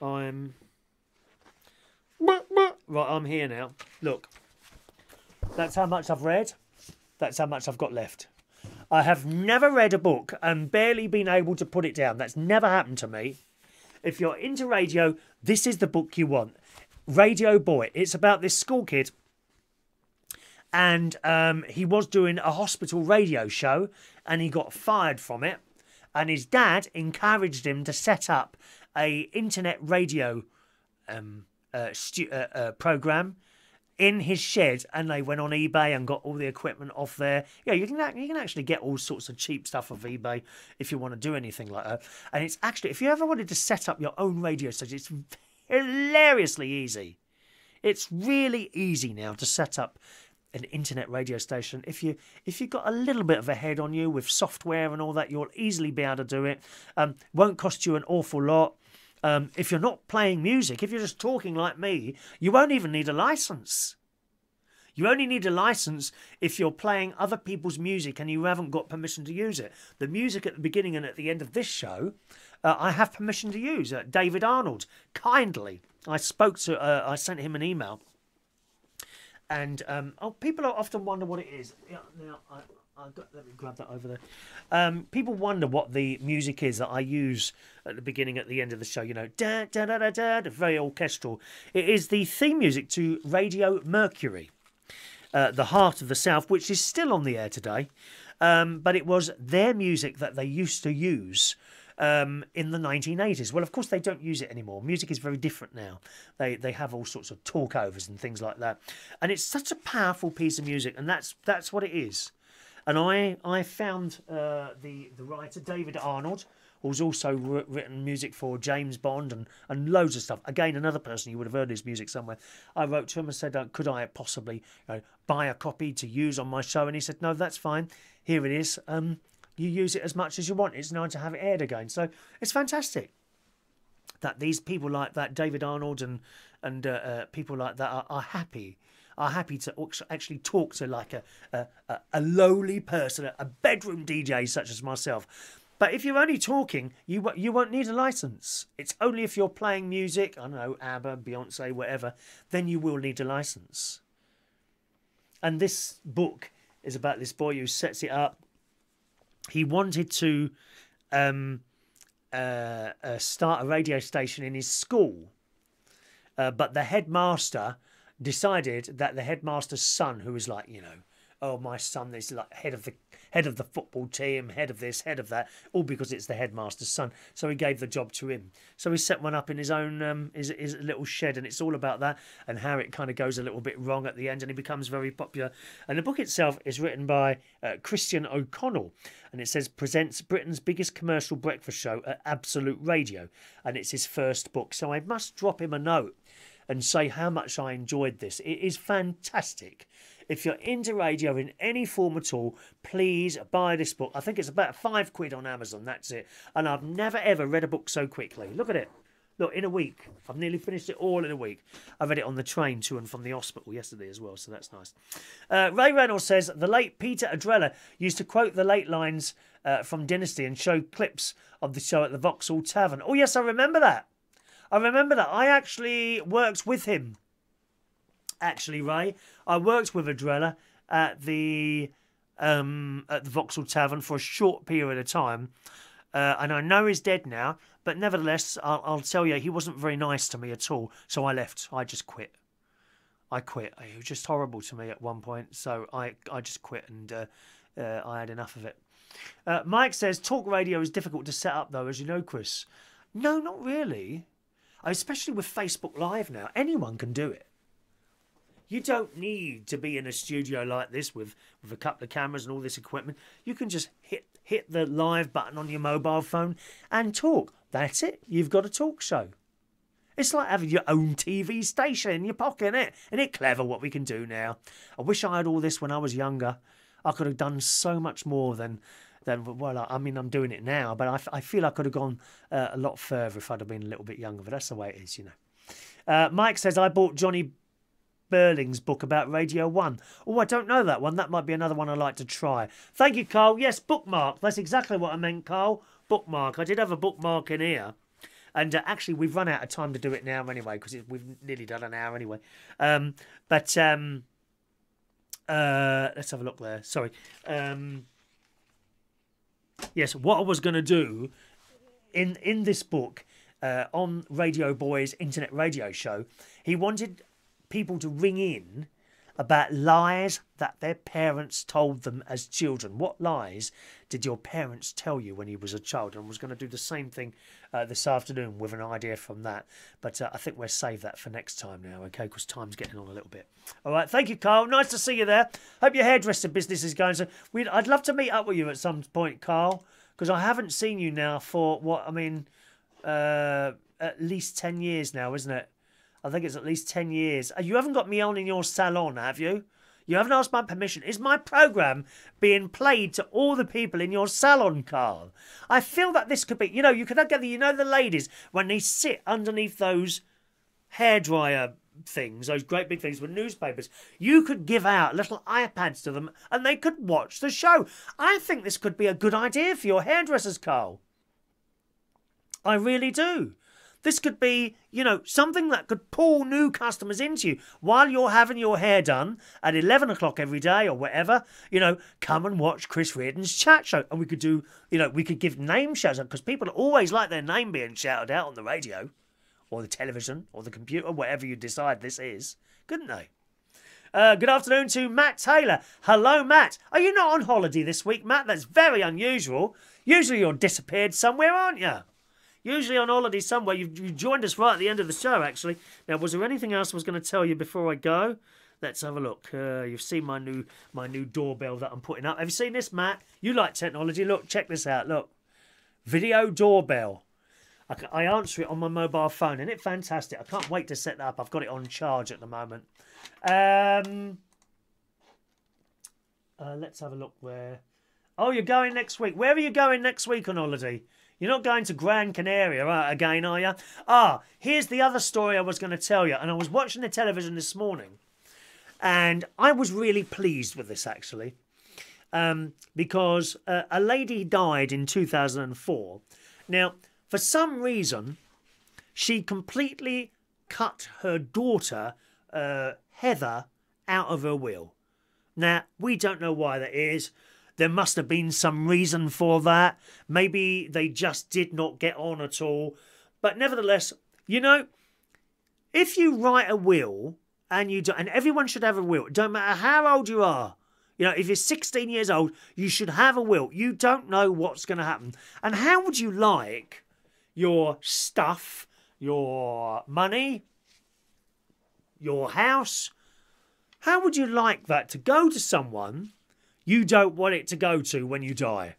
I'm... Right, I'm here now. Look. That's how much I've read. That's how much I've got left. I have never read a book and barely been able to put it down. That's never happened to me. If you're into radio, this is the book you want. Radio Boy. It's about this school kid. And he was doing a hospital radio show and he got fired from it. And his dad encouraged him to set up a internet radio program in his shed. And they went on eBay and got all the equipment off there. Yeah, you can actually get all sorts of cheap stuff off eBay if you want to do anything like that. And it's actually, if you ever wanted to set up your own radio station, it's hilariously easy. It's really easy now to set up an internet radio station. If you've got a little bit of a head on you with software and all that, you'll easily be able to do it. Won't cost you an awful lot. If you're not playing music, if you're just talking like me, you won't even need a license. You only need a license if you're playing other people's music and you haven't got permission to use it. The music at the beginning and at the end of this show, I have permission to use. David Arnold, kindly, I sent him an email. And people often wonder what it is. Yeah, now let me grab that over there. People wonder what the music is that I use at the beginning, at the end of the show. You know, da da da da da, very orchestral. It is the theme music to Radio Mercury, the Heart of the South, which is still on the air today. But it was their music that they used to use. In the 1980s. Well, of course, they don't use it anymore. Music is very different now. They have all sorts of talkovers and things like that. And it's such a powerful piece of music, and that's what it is. And I found the writer, David Arnold, who's also written music for James Bond and loads of stuff. Again, another person, you would have heard his music somewhere. I wrote to him and said, could I possibly buy a copy to use on my show? And he said, no, that's fine. Here it is. You use it as much as you want. It's nice to have it aired again. So it's fantastic that these people like that, David Arnold and people like that, are happy. are happy to actually talk to like a lowly person, a bedroom DJ such as myself. But if you're only talking, you won't need a license. It's only if you're playing music, I don't know, ABBA, Beyonce, whatever, then you will need a license. And this book is about this boy who sets it up. He wanted to start a radio station in his school, but the headmaster decided that the headmaster's son, who was like, you know, oh, my son is like head of the football team, head of this, head of that, all because it's the headmaster's son. So he gave the job to him. So he set one up in his own his little shed, and it's all about that and how it kind of goes a little bit wrong at the end, and he becomes very popular. And the book itself is written by Christian O'Connell, and it says, presents Britain's biggest commercial breakfast show at Absolute Radio, and it's his first book. So I must drop him a note and say how much I enjoyed this. It is fantastic. If you're into radio in any form at all, please buy this book. I think it's about £5 on Amazon, that's it. And I've never, ever read a book so quickly. Look at it. Look, in a week. I've nearly finished it all in a week. I read it on the train to and from the hospital yesterday as well, so that's nice. Ray Reynolds says, the late Peter Adrella used to quote the late lines from Dynasty and show clips of the show at the Vauxhall Tavern. Oh, yes, I remember that. I remember that. I actually worked with him. Actually, Ray, I worked with Adrella at the Vauxhall Tavern for a short period of time, and I know he's dead now. But nevertheless, I'll tell you, he wasn't very nice to me at all. So I left. I just quit. I quit. He was just horrible to me at one point. So I just quit, and I had enough of it. Mike says talk radio is difficult to set up, though, as you know, Chris. No, not really. Especially with Facebook Live now, anyone can do it. You don't need to be in a studio like this with a couple of cameras and all this equipment. You can just hit the live button on your mobile phone and talk. That's it. You've got a talk show. It's like having your own TV station in your pocket, innit? Isn't it clever what we can do now? I wish I had all this when I was younger. I could have done so much more than well, I mean, I'm doing it now, but I feel I could have gone a lot further if I'd have been a little bit younger. But that's the way it is, you know. Mike says, I bought Johnny Burling's book about Radio 1. Oh, I don't know that one. That might be another one I'd like to try. Thank you, Carl. Yes, bookmark. That's exactly what I meant, Carl. Bookmark. I did have a bookmark in here. And actually, we've run out of time to do it now anyway, because we've nearly done an hour anyway. Let's have a look there. Sorry. Yes, what I was going to do in this book on Radio Boy's internet radio show, he wanted people to ring in about lies that their parents told them as children. What lies did your parents tell you when you was a child? And I was going to do the same thing this afternoon with an idea from that. But I think we'll save that for next time now, okay? Because time's getting on a little bit. All right, thank you, Carl. Nice to see you there. Hope your hairdresser business is going. So I'd love to meet up with you at some point, Carl, because I haven't seen you now for, at least 10 years now, isn't it? I think it's at least 10 years. You haven't got me on in your salon, have you? You haven't asked my permission. Is my programme being played to all the people in your salon, Carl? I feel that this could be... You know, you could gather... You know the ladies, when they sit underneath those hairdryer things, those great big things with newspapers, you could give out little iPads to them and they could watch the show. I think this could be a good idea for your hairdressers, Carl. I really do. This could be, you know, something that could pull new customers into you while you're having your hair done at 11 o'clock every day or whatever. You know, come and watch Chris Reardon's chat show. And we could do, you know, we could give name shouts out because people always like their name being shouted out on the radio or the television or the computer, whatever you decide this is, couldn't they? Good afternoon to Matt Taylor. Hello, Matt. Are you not on holiday this week, Matt? That's very unusual. Usually you're disappeared somewhere, aren't you? Usually on holiday somewhere. You joined us right at the end of the show, actually. Now, was there anything else I was going to tell you before I go? Let's have a look. You've seen my new doorbell that I'm putting up. Have you seen this, Matt? You like technology. Look, check this out. Look. Video doorbell. I answer it on my mobile phone. Isn't it fantastic? I can't wait to set that up. I've got it on charge at the moment. Let's have a look where... Oh, you're going next week. Where are you going next week on holiday? You're not going to Gran Canaria again, are you? Ah, here's the other story I was going to tell you. And I was watching the television this morning. And I was really pleased with this, actually, because a lady died in 2004. Now, for some reason, she completely cut her daughter, Heather, out of her will. Now, we don't know why that is. There must have been some reason for that. Maybe they just did not get on at all. But nevertheless, you know, if you write a will, and you do, and everyone should have a will, it don't matter how old you are. You know, if you're 16 years old, you should have a will. You don't know what's going to happen. And how would you like your stuff, your money, your house, how would you like that to go to someone you don't want it to go to when you die?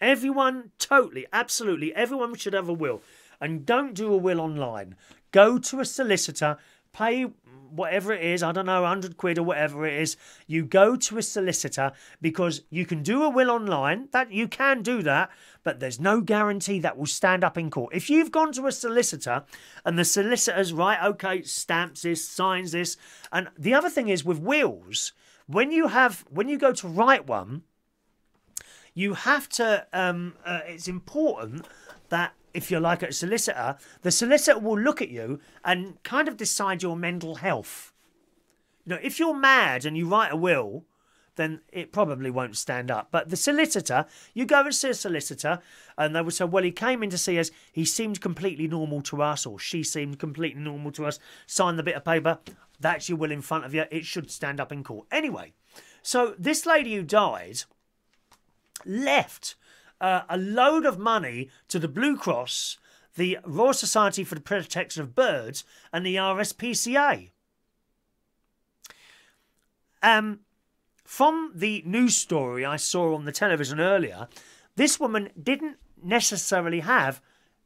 Everyone, totally, absolutely, everyone should have a will. And don't do a will online. Go to a solicitor, pay whatever it is, I don't know, 100 quid or whatever it is. You go to a solicitor because you can do a will online, that you can do that, but there's no guarantee that will stand up in court. If you've gone to a solicitor and the solicitor's, right, okay, stamps this, signs this. And the other thing is with wills, when you go to write one, you have to, it's important that if you're like a solicitor, the solicitor will look at you and kind of decide your mental health. You know, if you're mad and you write a will, then it probably won't stand up. But the solicitor, you go and see a solicitor and they will say, well, he came in to see us. He seemed completely normal to us, or she seemed completely normal to us. Sign the bit of paper. That's your will in front of you. It should stand up in court. Anyway, so this lady who died left a load of money to the Blue Cross, the Royal Society for the Protection of Birds, and the RSPCA. From the news story I saw on the television earlier, this woman didn't necessarily have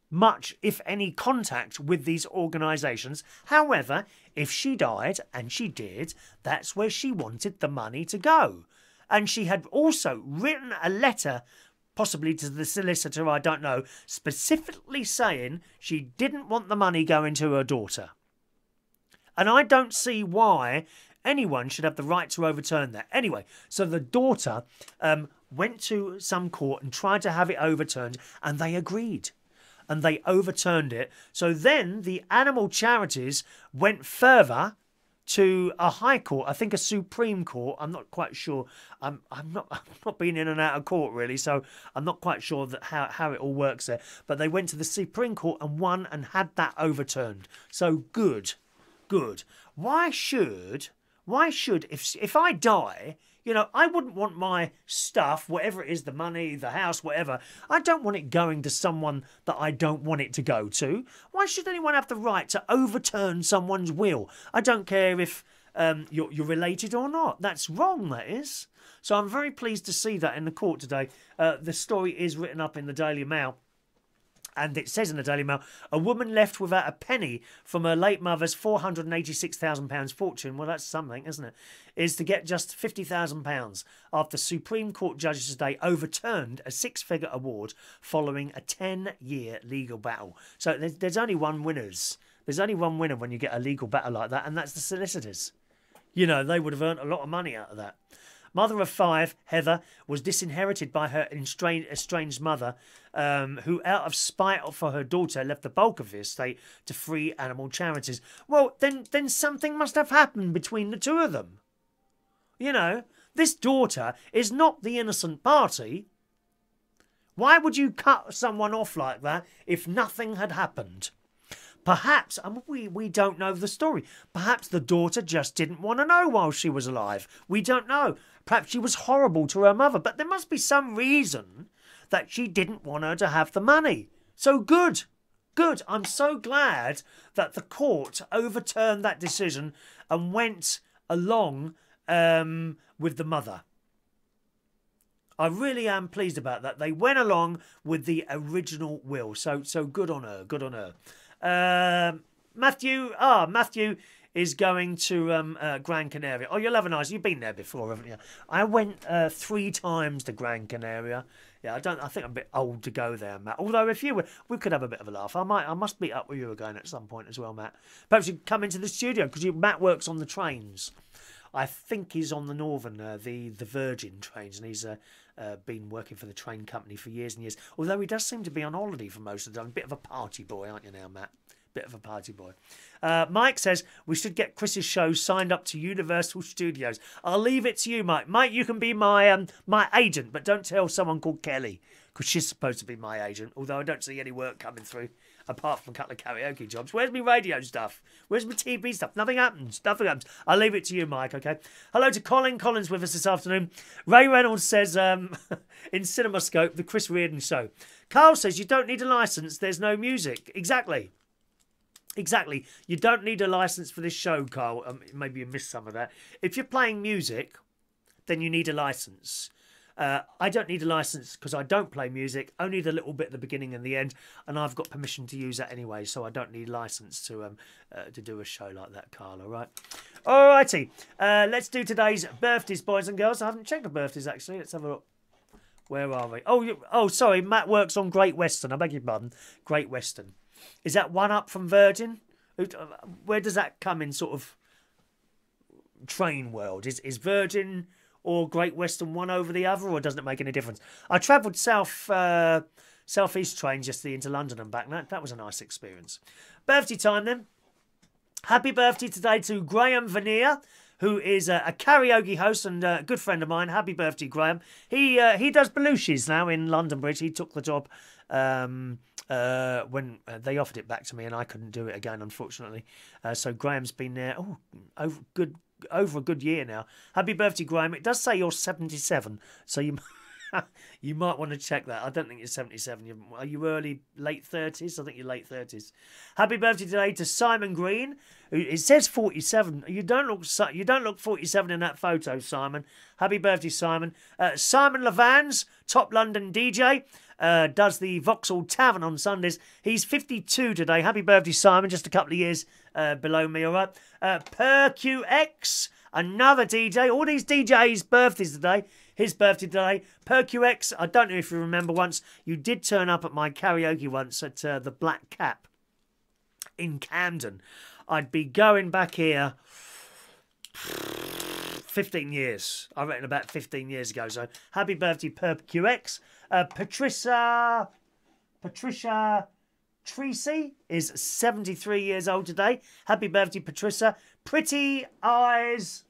much, if any, contact with these organisations. However, if she died, and she did, that's where she wanted the money to go. And she had also written a letter, possibly to the solicitor, I don't know, specifically saying she didn't want the money going to her daughter. And I don't see why anyone should have the right to overturn that. Anyway, so the daughter went to some court and tried to have it overturned, and they agreed. And they overturned it. So then the animal charities went further to a high court, I think a Supreme Court, I'm not quite sure. I'm not been in and out of court really, so I'm not quite sure that how it all works there. But they went to the Supreme Court and won and had that overturned. So good, good. Why should if I die, you know, I wouldn't want my stuff, whatever it is, the money, the house, whatever, I don't want it going to someone that I don't want it to go to. Why should anyone have the right to overturn someone's will? I don't care if you're related or not. That's wrong, that is. So I'm very pleased to see that in the court today. The story is written up in the Daily Mail. And it says in the Daily Mail, a woman left without a penny from her late mother's £486,000 fortune. Well, that's something, isn't it? Is to get just £50,000 after Supreme Court judges today overturned a six-figure award following a 10-year legal battle. So there's only one winners. There's only one winner when you get a legal battle like that, and that's the solicitors. You know, they would have earned a lot of money out of that. Mother of five, Heather, was disinherited by her estranged mother, who, out of spite for her daughter, left the bulk of the estate to free animal charities. Well, then something must have happened between the two of them. You know, this daughter is not the innocent party. Why would you cut someone off like that if nothing had happened? Perhaps, we don't know the story, perhaps the daughter just didn't want to know while she was alive. We don't know. Perhaps she was horrible to her mother, but there must be some reason that she didn't want her to have the money. So good, good. I'm so glad that the court overturned that decision and went along with the mother. I really am pleased about that. They went along with the original will, so good on her, good on her. Matthew is going to Gran Canaria. Oh, you'll have a nice... You've been there before, haven't you? I went 3 times to Gran Canaria. Yeah, I think I'm a bit old to go there, Matt. Although if you were, we could have a bit of a laugh. I must meet up with you again at some point as well, Matt. Perhaps you come into the studio because Matt works on the trains. I think he's on the Northern, the Virgin trains, and he's been working for the train company for years and years. Although he does seem to be on holiday for most of the time. A bit of a party boy, aren't you now, Matt? Bit of a party boy. Mike says, we should get Chris's show signed up to Universal Studios. I'll leave it to you, Mike. Mike, you can be my agent, but don't tell someone called Kelly, because she's supposed to be my agent, although I don't see any work coming through, apart from a couple of karaoke jobs. Where's my radio stuff? Where's my TV stuff? Nothing happens. Nothing happens. I'll leave it to you, Mike, okay? Hello to Colin. Colin's with us this afternoon. Ray Reynolds says, in CinemaScope, the Chris Reardon show. Carl says, you don't need a licence. There's no music. Exactly. Exactly. You don't need a license for this show, Carl. Maybe you missed some of that. If you're playing music, then you need a license. I don't need a license because I don't play music, only the little bit at the beginning and the end, and I've got permission to use that anyway, so I don't need a license to do a show like that, Carl, all right? All righty. Let's do today's birthdays, boys and girls. I haven't checked the birthdays, actually. Let's have a look. Where are we? Oh, sorry. Matt works on Great Western. I beg your pardon. Great Western. Is that one up from Virgin? Where does that come in sort of train world? Is Virgin or Great Western one over the other, or doesn't it make any difference? I travelled southeast trains yesterday into London and back. That was a nice experience. Birthday time then. Happy birthday today to Graham Veneer, who is a karaoke host and a good friend of mine. Happy birthday, Graham. He does Belushi's now in London Bridge. He took the job when they offered it back to me, and I couldn't do it again, unfortunately. So Graham's been there over a good year now. Happy birthday, Graham. It does say you're 77, so you you might want to check that. I don't think you're 77. Are you late 30s? I think you're late 30s. Happy birthday today to Simon Green. It says 47. You don't look 47 in that photo, Simon. Happy birthday, Simon. Simon Levans, top London DJ, does the Vauxhall Tavern on Sundays. He's 52 today. Happy birthday, Simon. Just a couple of years below me, all right? Per QX, another DJ. All these DJs' birthdays today. His birthday today. Per QX, I don't know if you remember once, you did turn up at my karaoke once at the Black Cap in Camden. I'd be going back here 15 years. I reckon about 15 years ago. So happy birthday, Per QX. Patricia Treacy is 73 years old today. Happy birthday, Patricia. Pretty Eyes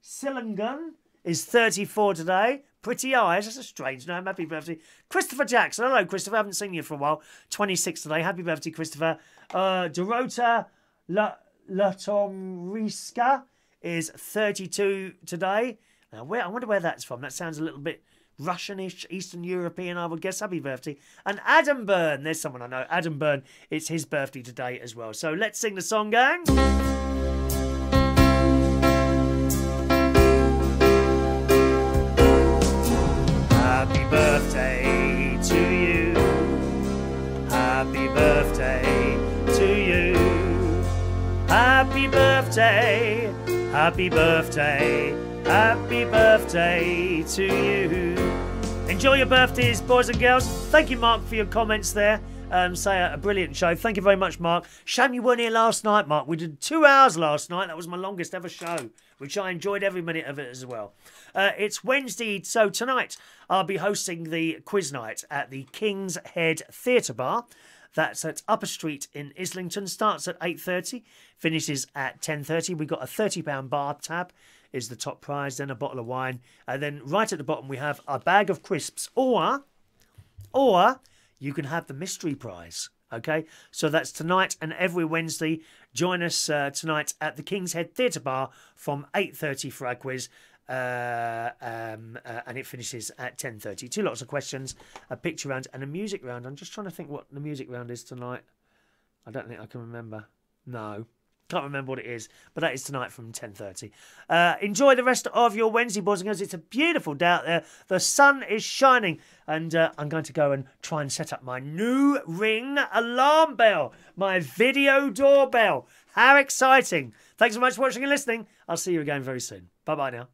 Sillingham is 34 today. Pretty Eyes. That's a strange name. Happy birthday. Christopher Jackson. Hello, Christopher. I haven't seen you for a while. 26 today. Happy birthday, Christopher. Dorota Latomriska is 32 today. Now, I wonder where that's from. That sounds a little bit Russianish, Eastern European, I would guess. Happy birthday. And Adam Byrne. There's someone I know. Adam Byrne. It's his birthday today as well. So let's sing the song, gang. Happy birthday to you. Happy birthday to you. Happy birthday. Happy birthday. Happy birthday to you. Enjoy your birthdays, boys and girls. Thank you, Mark, for your comments there. Say a brilliant show. Thank you very much, Mark. Shame you weren't here last night, Mark. We did 2 hours last night. That was my longest ever show, which I enjoyed every minute of it as well. It's Wednesday, so tonight I'll be hosting the quiz night at the King's Head Theatre Bar. That's at Upper Street in Islington. Starts at 8:30, finishes at 10:30. We've got a £30 bar tab is the top prize, then a bottle of wine, and then right at the bottom we have a bag of crisps, or you can have the mystery prize, okay? So that's tonight and every Wednesday. Join us tonight at the King's Head Theatre Bar from 8:30 for our quiz, and it finishes at 10:30. 2 lots of questions, a picture round and a music round. I'm just trying to think what the music round is tonight. I don't think I can remember. No. Can't remember what it is, but that is tonight from 10:30. Enjoy the rest of your Wednesday, boys and girls. It's a beautiful day out there. The sun is shining, and I'm going to go and try and set up my new Ring alarm bell, my video doorbell. How exciting. Thanks so much for watching and listening. I'll see you again very soon. Bye-bye now.